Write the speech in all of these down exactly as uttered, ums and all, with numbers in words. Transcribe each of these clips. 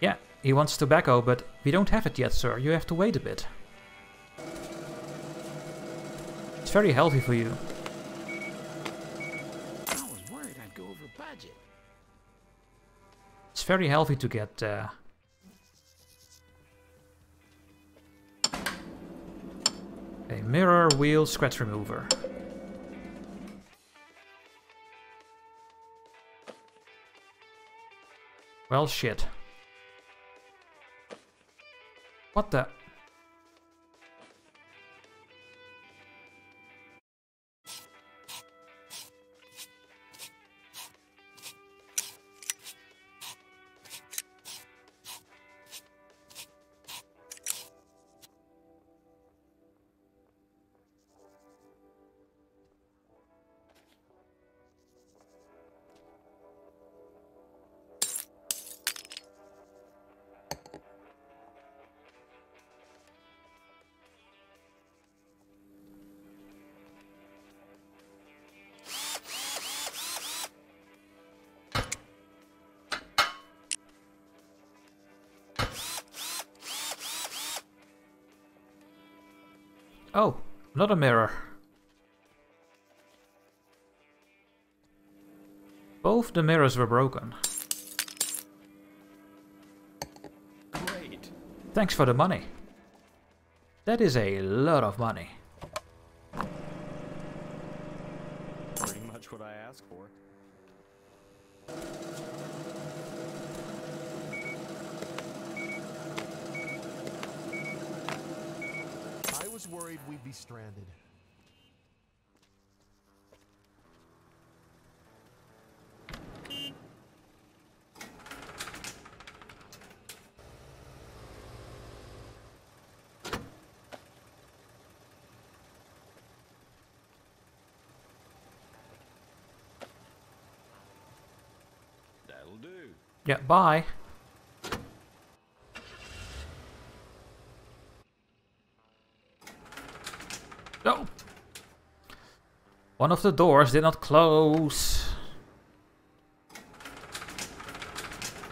Yeah, he wants tobacco, but we don't have it yet, sir. You have to wait a bit. It's very healthy for you. I was worried I'd go over budget. It's very healthy to get... Uh, a mirror, wheel, scratch remover. Well, shit. What the? Oh, not a mirror. Both the mirrors were broken. Great. Thanks for the money. That is a lot of money. Pretty much what I asked for. Worried we'd be stranded. That'll do. Yeah, bye. One of the doors did not close.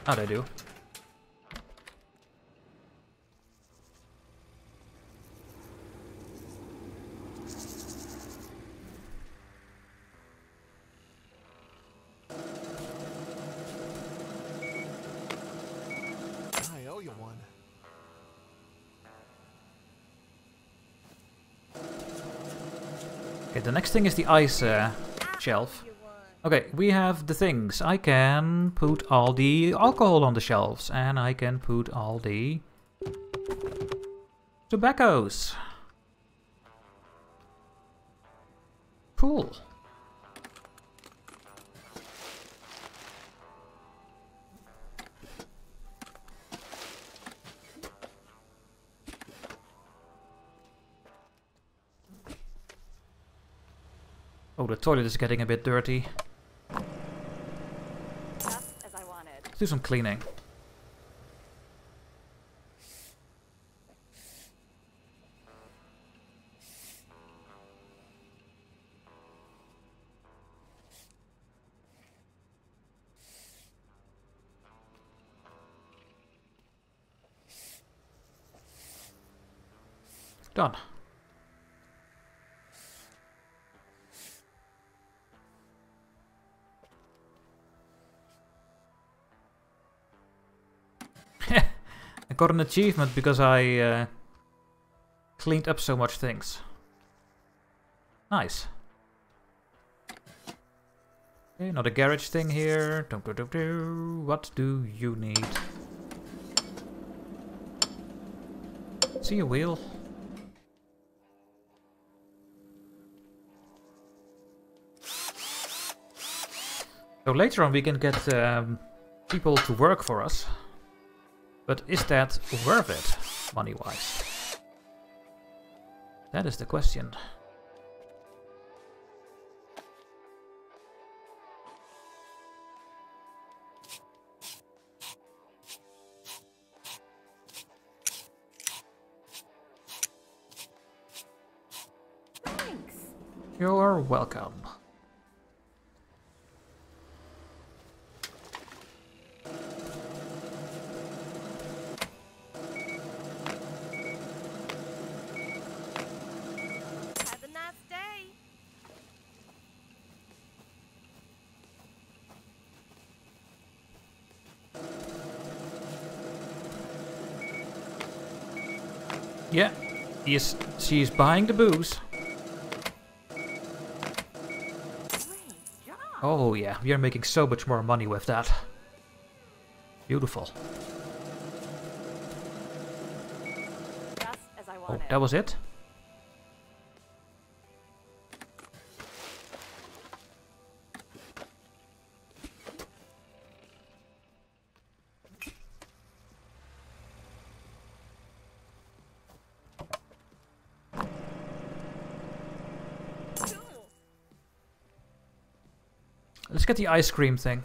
Oh, they do. I owe you one. Okay, the next thing is the ice uh, shelf. Okay, we have the things. I can put all the alcohol on the shelves, and I can put all the tobaccos. Cool. Oh, the toilet is getting a bit dirty. Just as I wanted. Let's do some cleaning. Done. Got an achievement because I uh, cleaned up so much things. Nice. Okay, another garage thing here. Don't go do do. What do you need? See a wheel. So later on we can get um, people to work for us. But is that worth it, money-wise? That is the question. Thanks. You're welcome. Yeah, yes, she's buying the booze. Oh yeah, we are making so much more money with that. Beautiful. Just as I wanted. Oh, that was it? Let's get the ice cream thing.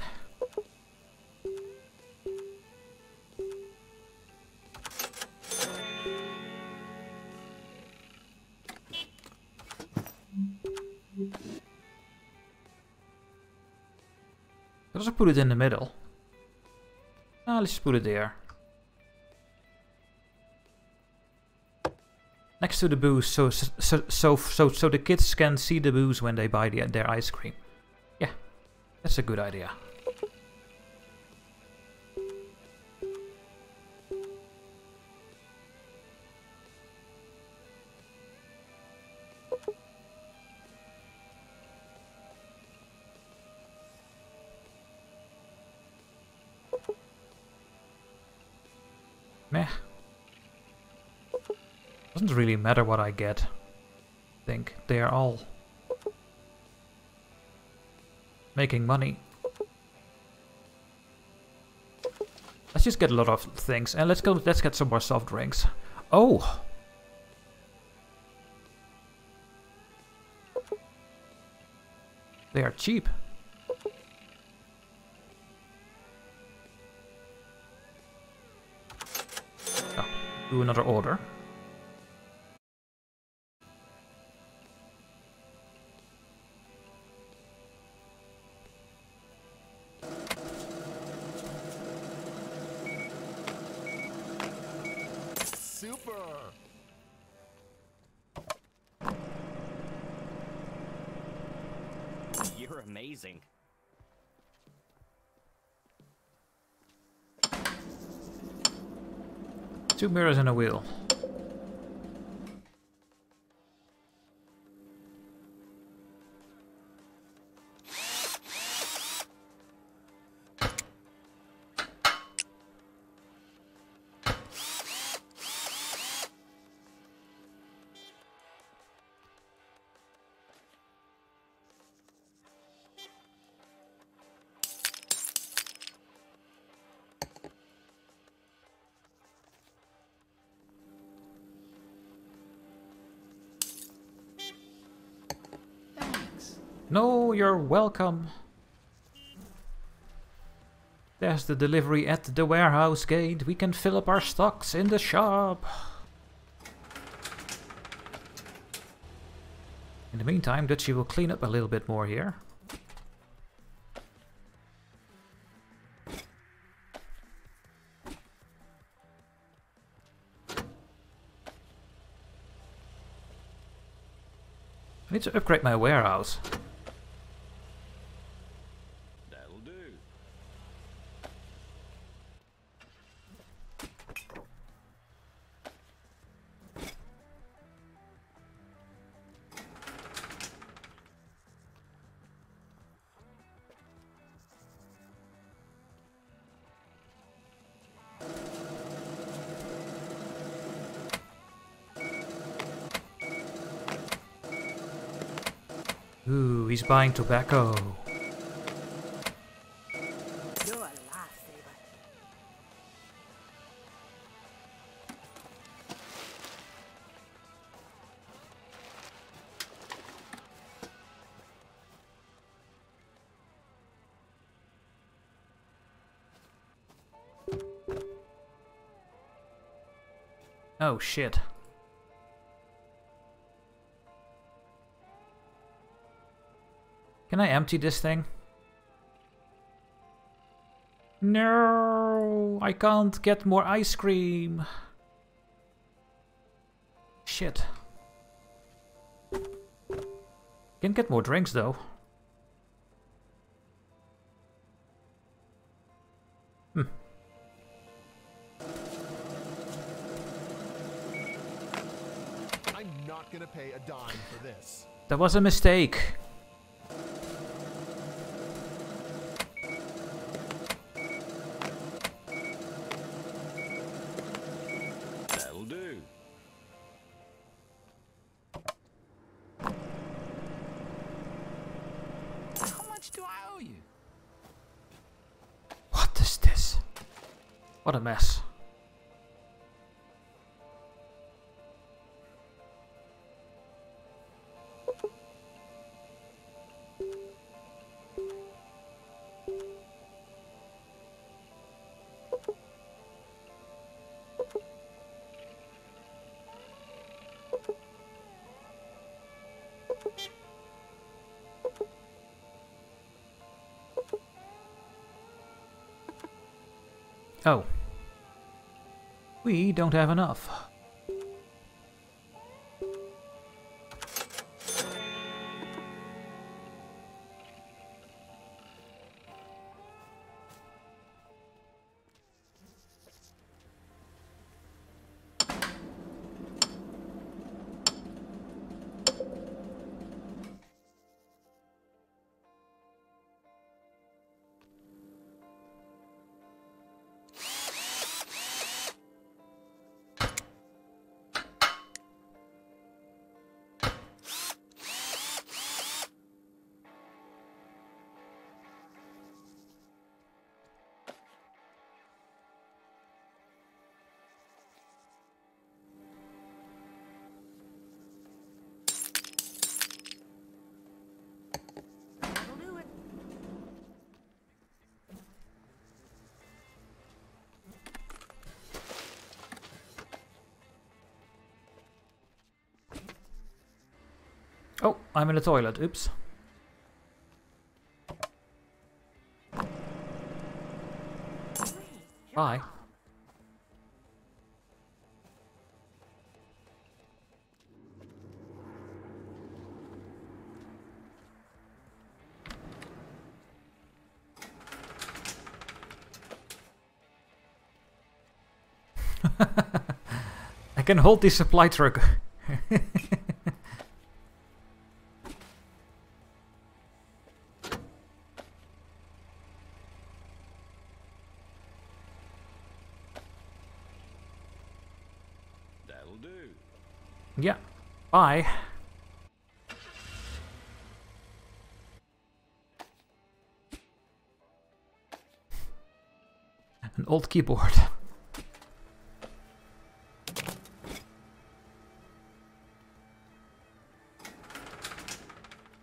Let's put it in the middle. Ah, let's put it there. Next to the booze, so so so so so the kids can see the booze when they buy the, their ice cream. Yeah. That's a good idea. Meh. Doesn't really matter what I get. I think they are all making money. Let's just get a lot of things, and let's go. Let's get some more soft drinks. Oh, they are cheap. Oh, do another order. You're amazing. Two mirrors and a wheel. No, you're welcome. There's the delivery at the warehouse gate. We can fill up our stocks in the shop. In the meantime, Dutchy will clean up a little bit more here. I need to upgrade my warehouse. Ooh, he's buying tobacco. You're a lifesaver. Oh shit. Can I empty this thing? No, I can't get more ice cream. Shit. Can get more drinks though. Hmm. not gonna pay a dime for this. That was a mistake. That'll do. How much do I owe you? What is this? What a mess. Oh. We don't have enough. Oh, I'm in the toilet. Oops. Bye. I can hold this supply truck. Yeah, bye. An old keyboard.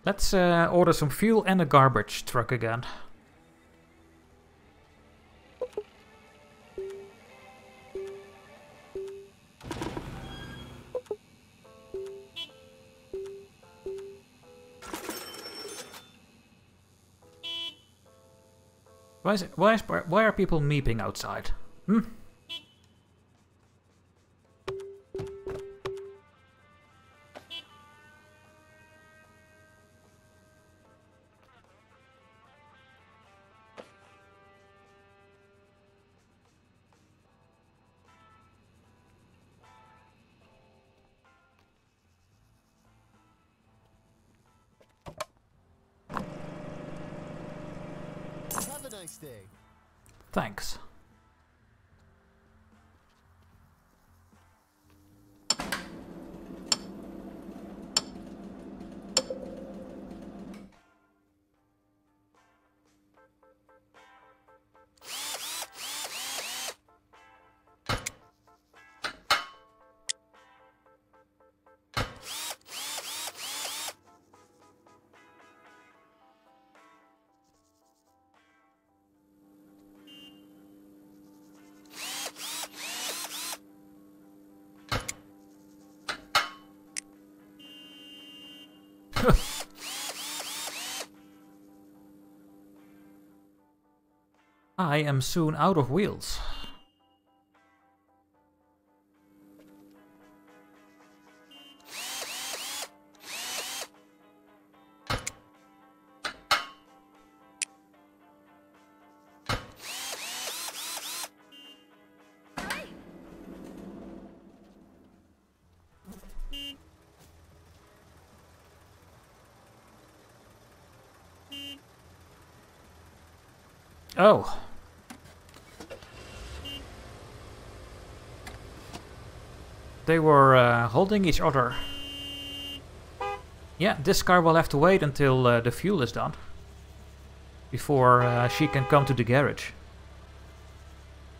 Let's uh, order some fuel and a garbage truck again. Why is, why is, why are people meeping outside? Hmm? Nice day. Thanks. I am soon out of wheels. Oh. They were uh, holding each other. Yeah, this car will have to wait until uh, the fuel is done. Before uh, she can come to the garage.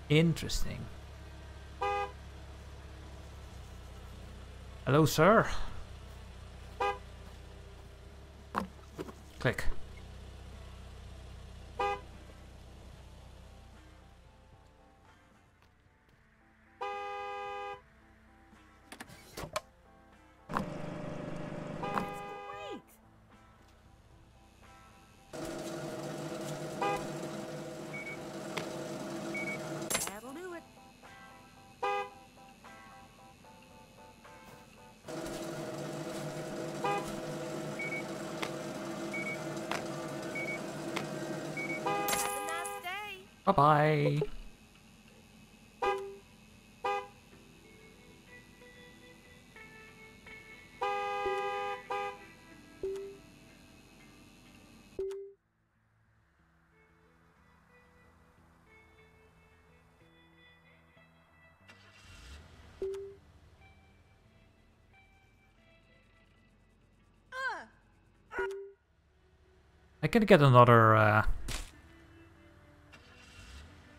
Interesting. Hello, sir. Click. Bye-bye. I can get another uh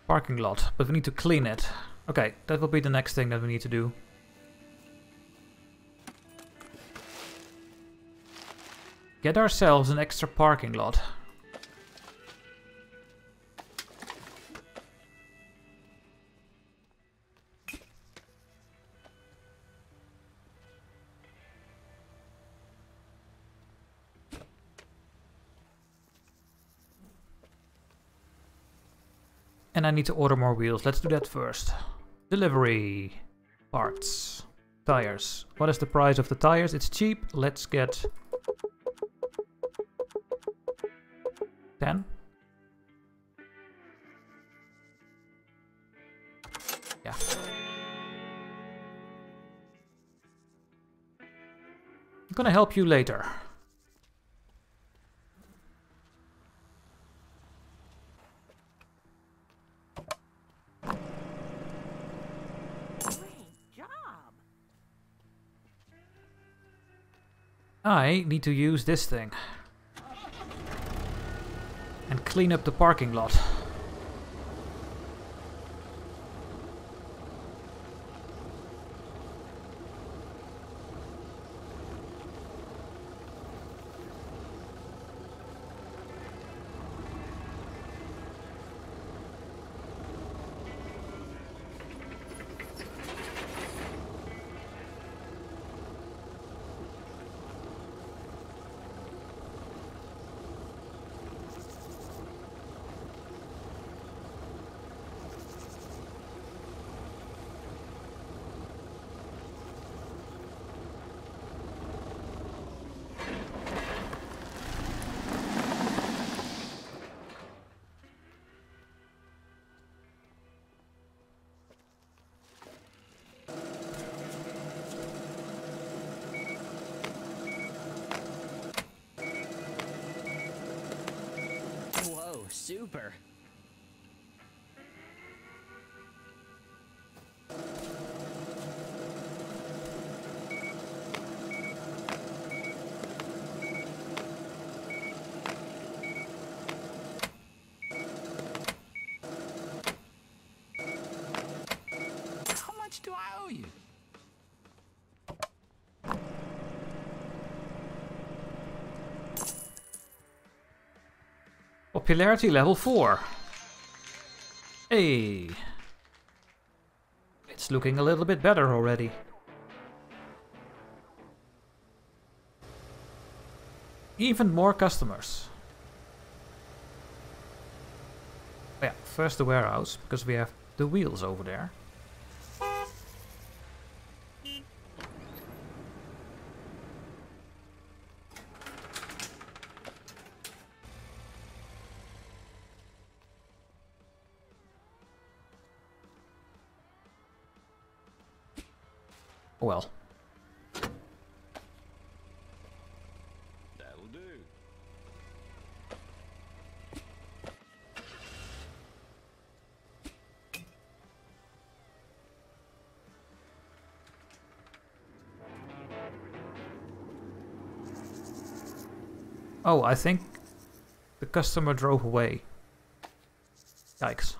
parking lot, but we need to clean it. Okay, that will be the next thing that we need to do. Get ourselves an extra parking lot. And I need to order more wheels. Let's do that first. Delivery. Parts. Tires. What is the price of the tires? It's cheap. Let's get ten. Yeah. I'm gonna help you later. I need to use this thing and clean up the parking lot. Super. How much do I owe you? Popularity level four. Hey. It's looking a little bit better already. Even more customers. Yeah, first the warehouse, because we have the wheels over there. Well. That'll do. Oh, I think the customer drove away. Yikes.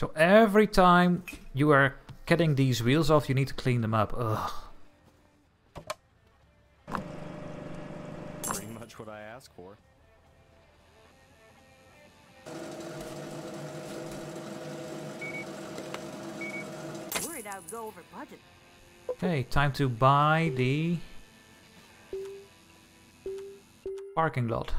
So every time you are getting these wheels off, you need to clean them up. Ugh. Pretty much what I asked for. Worried I'll go over budget. Okay, time to buy the parking lot.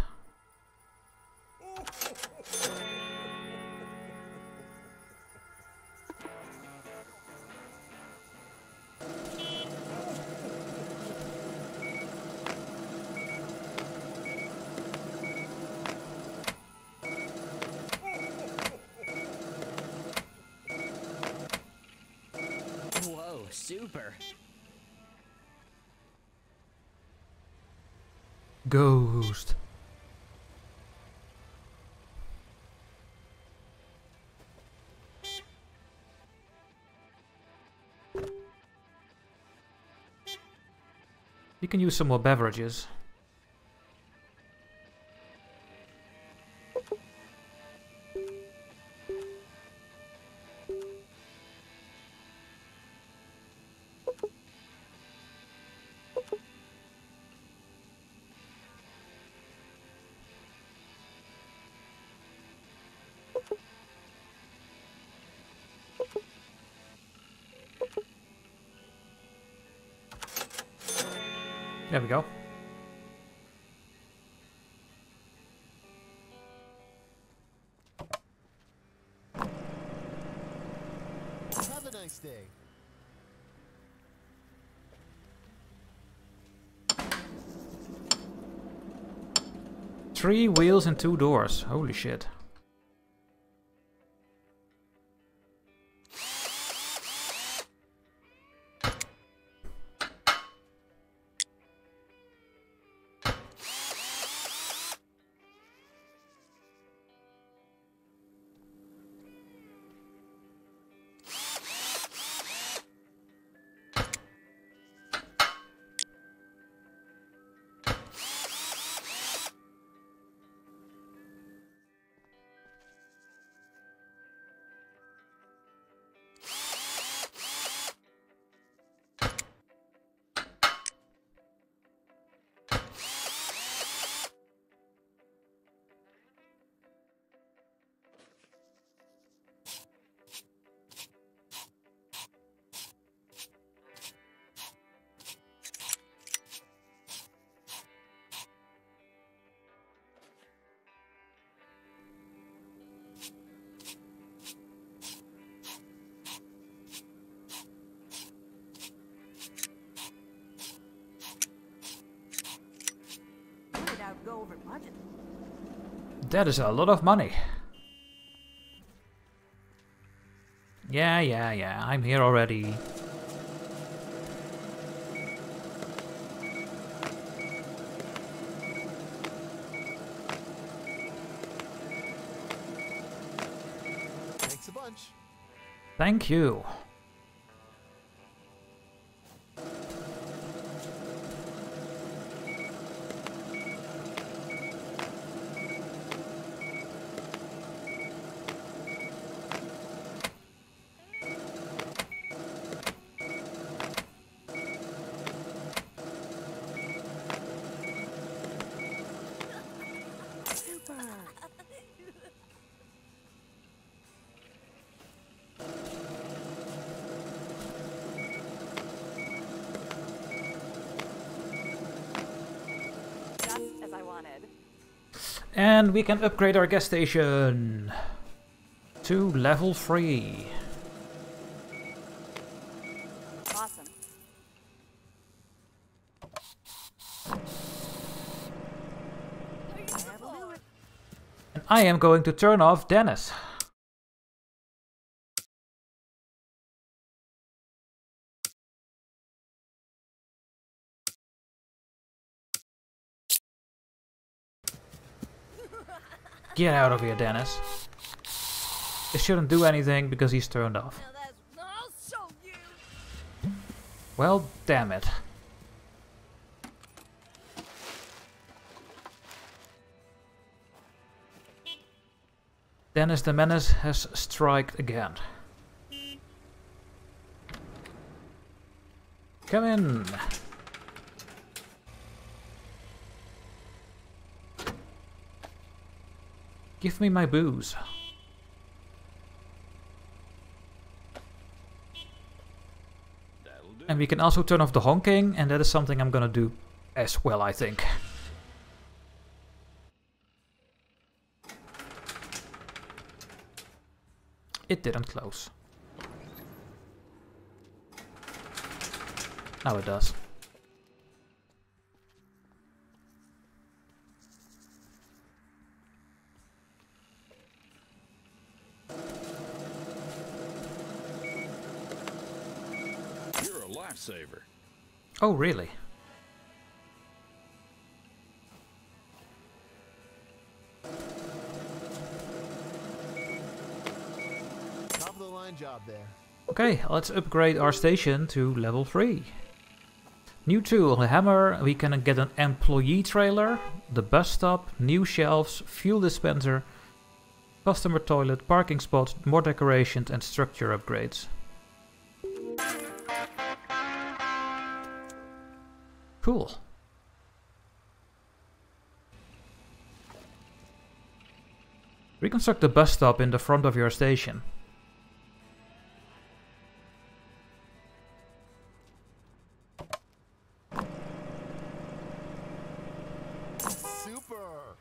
Super. Ghost. You can use some more beverages. There we go. Have a nice day. Three wheels and two doors. Holy shit. Go over budget. That is a lot of money. Yeah, yeah, yeah. I'm here already. Thanks a bunch. Thank you. And we can upgrade our gas station to level three. Awesome. I am going to turn off Dennis. Get out of here, Dennis. It shouldn't do anything because he's turned off. Well, damn it. Dennis the Menace has striked again. Come in. Give me my booze. And we can also turn off the honking, and that is something I'm gonna do as well, I think. It didn't close. Now it does. Saver. Oh, really? Top of the line job there. Okay, let's upgrade our station to level three. New tool, the hammer, we can get an employee trailer, the bus stop, new shelves, fuel dispenser, customer toilet, parking spot, more decorations and structure upgrades. Cool. Reconstruct the bus stop in the front of your station. Super.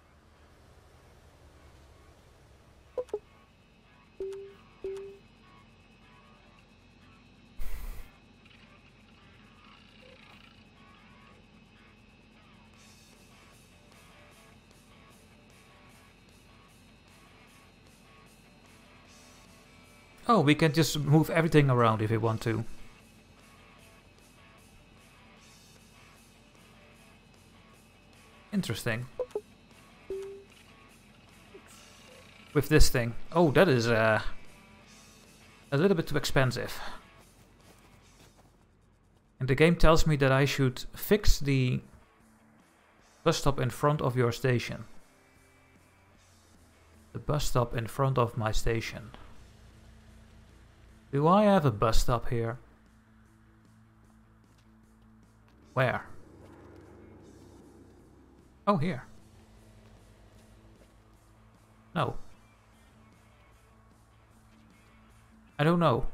Oh, we can just move everything around if we want to. Interesting. With this thing. Oh, that is uh, a little bit too expensive. And the game tells me that I should fix the bus stop in front of your station. The bus stop in front of my station. Do I have a bus stop here? Where? Oh, here. No. I don't know.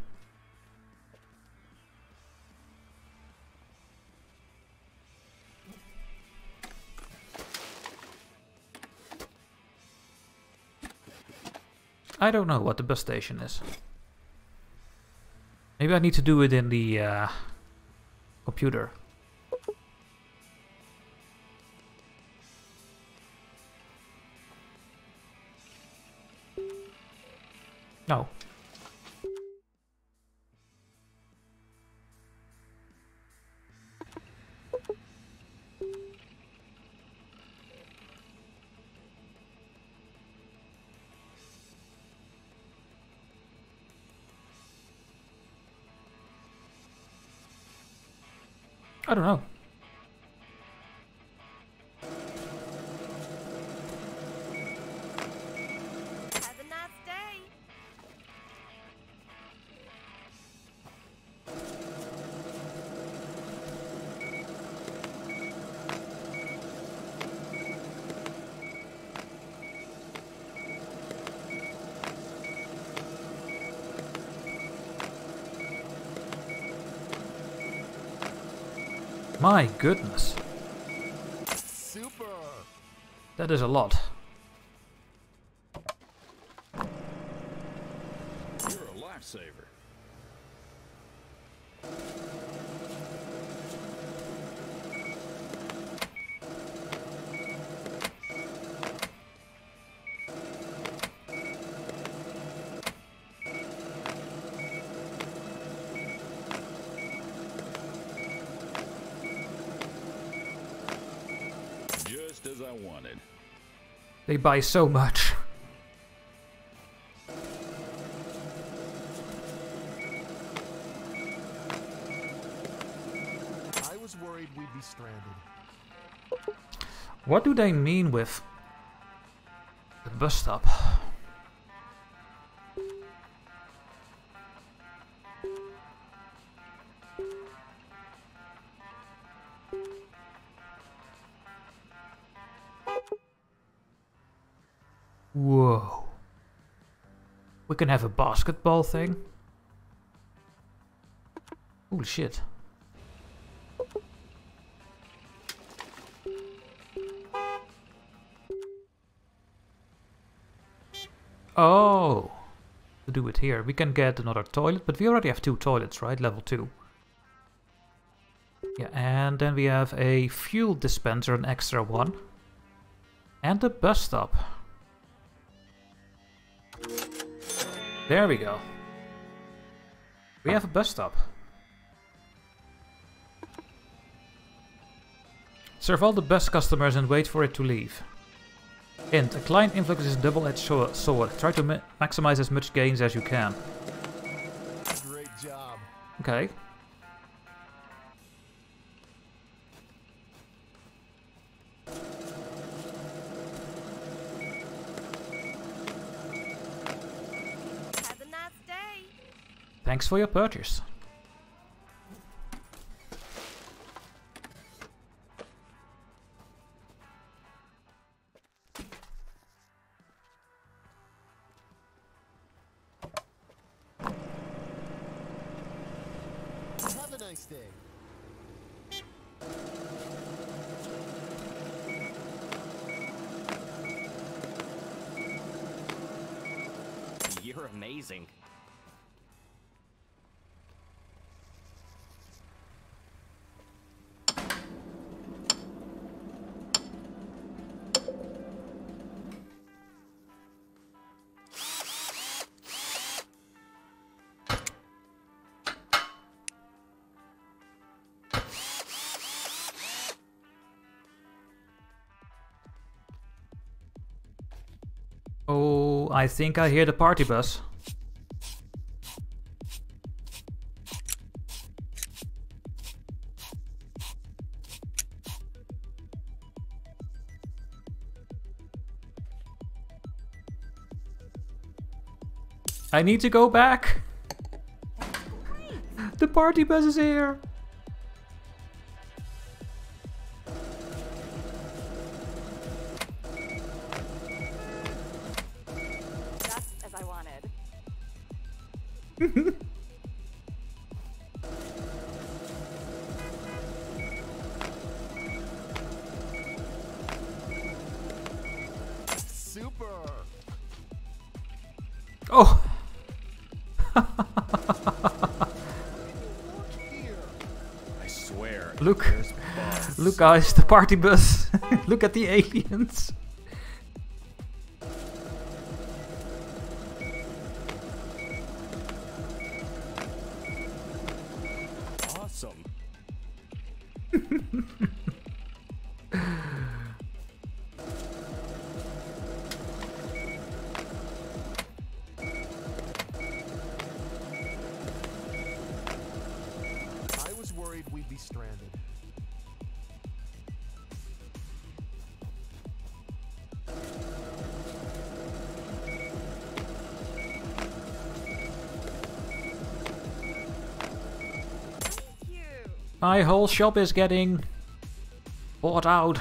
I don't know what the bus station is. Maybe I need to do it in the uh, computer. No. I don't know. Have a nice day. My goodness. Super. That is a lot. You're a lifesaver. as I wanted. They buy so much. I was worried we'd be stranded. What do they mean with the bus stop? Whoa. We can have a basketball thing. Holy shit. Oh. To do it here. We can get another toilet, but we already have two toilets, right? Level two. Yeah, and then we have a fuel dispenser, an extra one. And a bus stop. There we go. We have a bus stop. Serve all the bus customers and wait for it to leave. Int. A client influx is a double-edged sword. Try to ma maximize as much gains as you can. Great job. Okay. Thanks for your purchase. Have a nice day. You're amazing. Oh, I think I hear the party bus. I need to go back. The party bus is here. Super. Oh. I swear. Look. Look guys, the party bus. Look at the aliens. Awesome. We'd be stranded. Thank you. My whole shop is getting bought out.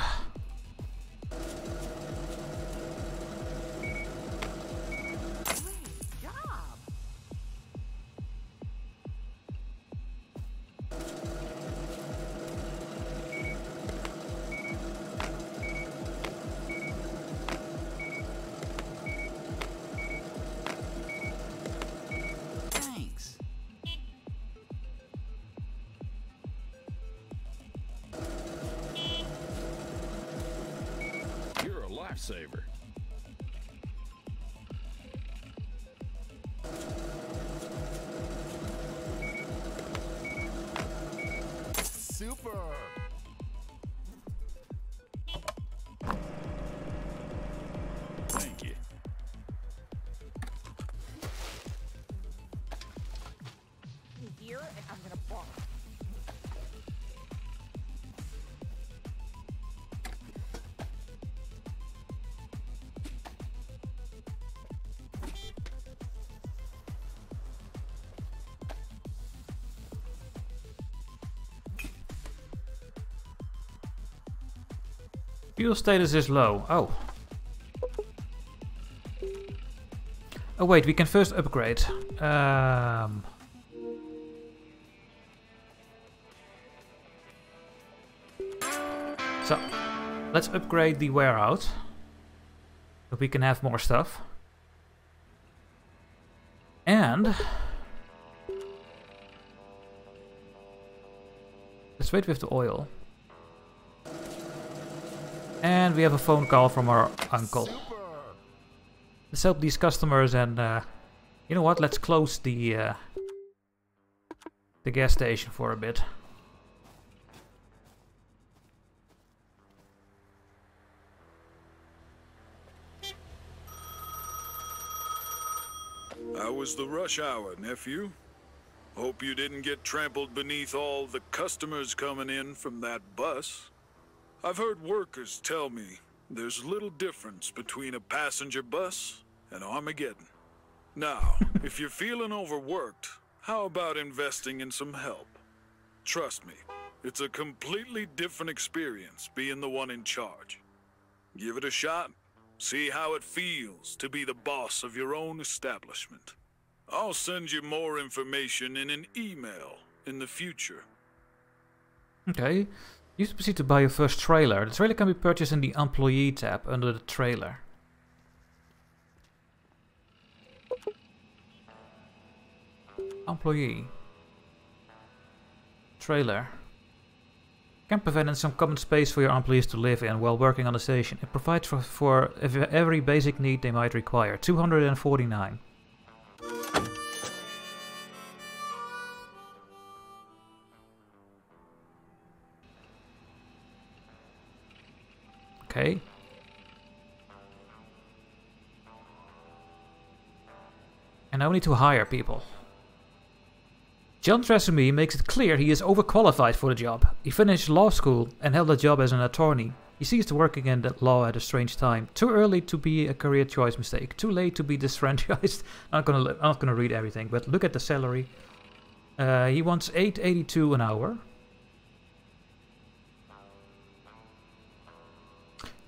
Saver. Super. and I'm gonna bark. Fuel status is low. Oh. Oh wait, we can first upgrade. Um... So, let's upgrade the warehouse. So we can have more stuff. And... let's wait with the oil. And we have a phone call from our uncle. Let's help these customers and uh, you know what? Let's close the uh, the gas station for a bit. How was the rush hour, nephew? Hope you didn't get trampled beneath all the customers coming in from that bus. I've heard workers tell me there's little difference between a passenger bus and Armageddon. Now, if you're feeling overworked, how about investing in some help? Trust me, it's a completely different experience being the one in charge. Give it a shot. See how it feels to be the boss of your own establishment. I'll send you more information in an email in the future. Okay. You should proceed to buy your first trailer. The trailer can be purchased in the employee tab under the trailer. Employee. Trailer. Camp event and some common space for your employees to live in while working on the station. It provides for, for every basic need they might require. two hundred forty-nine. Okay. And now we need to hire people. John's resume makes it clear he is overqualified for the job. He finished law school and held a job as an attorney. He ceased working in that law at a strange time. Too early to be a career choice mistake. Too late to be disfranchised. I'm not gonna, I'm not gonna read everything, but look at the salary. Uh, he wants eight eighty-two an hour.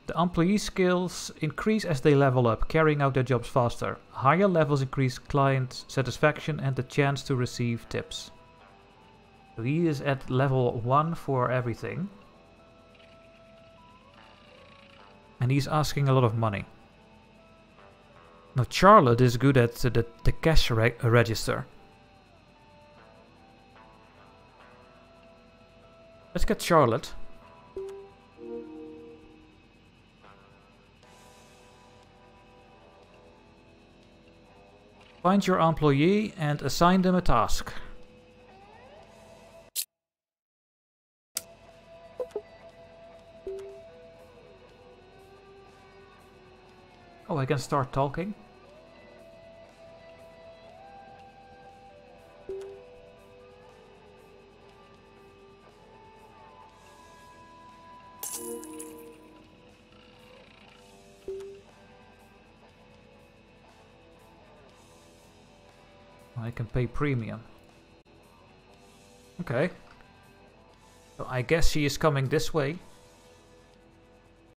The employee skills increase as they level up, carrying out their jobs faster. Higher levels increase client satisfaction and the chance to receive tips. So he is at level one for everything. And he's asking a lot of money. Now Charlotte is good at the, the cash re register. Let's get Charlotte. Find your employee and assign them a task. Oh, I can start talking. I can pay premium. Okay. So I guess she is coming this way.